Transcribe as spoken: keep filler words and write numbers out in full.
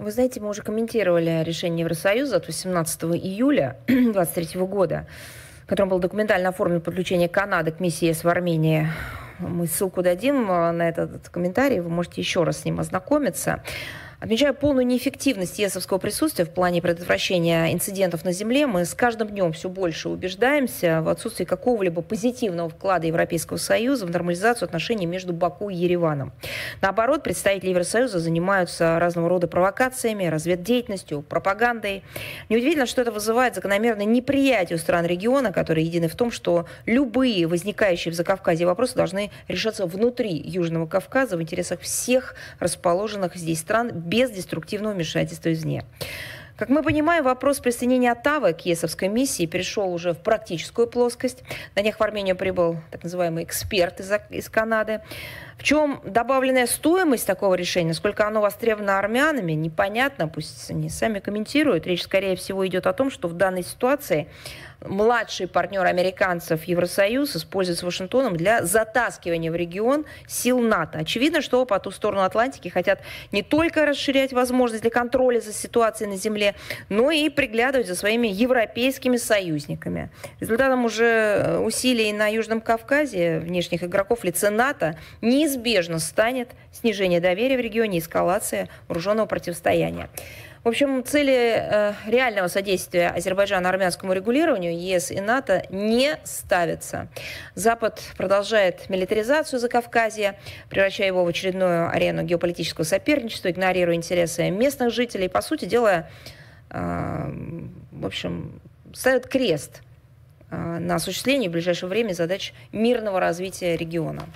Вы знаете, мы уже комментировали решение Евросоюза от восемнадцатого июля две тысячи двадцать третьего года, в котором было документально оформлено подключение Канады к миссии ЕС в Армении. Мы ссылку дадим на этот комментарий, вы можете еще раз с ним ознакомиться. Отмечая полную неэффективность ЕСовского присутствия в плане предотвращения инцидентов на земле, мы с каждым днем все больше убеждаемся в отсутствии какого-либо позитивного вклада Европейского Союза в нормализацию отношений между Баку и Ереваном. Наоборот, представители Евросоюза занимаются разного рода провокациями, разведдеятельностью, пропагандой. Неудивительно, что это вызывает закономерное неприятие у стран региона, которые едины в том, что любые возникающие в Закавказье вопросы должны решаться внутри Южного Кавказа в интересах всех расположенных здесь стран, без деструктивного вмешательства извне. Как мы понимаем, вопрос присоединения Оттавы к ЕСовской миссии перешел уже в практическую плоскость. На них в Армению прибыл так называемый эксперт из, из Канады. В чем добавленная стоимость такого решения, сколько оно востребовано армянами, непонятно, пусть они сами комментируют. Речь, скорее всего, идет о том, что в данной ситуации младший партнер американцев Евросоюз используется Вашингтоном для затаскивания в регион сил НАТО. Очевидно, что по ту сторону Атлантики хотят не только расширять возможность для контроля за ситуацией на земле, но и приглядывать за своими европейскими союзниками. Результатом уже усилий на Южном Кавказе внешних игроков в лице НАТО неизбежно станет снижение доверия в регионе, эскалация вооруженного противостояния. В общем, цели э, реального содействия Азербайджана армянскому регулированию ЕС и НАТО не ставятся. Запад продолжает милитаризацию Закавказья, превращая его в очередную арену геополитического соперничества, игнорируя интересы местных жителей, по сути делая, э, в общем, ставит крест э, на осуществление в ближайшее время задач мирного развития региона.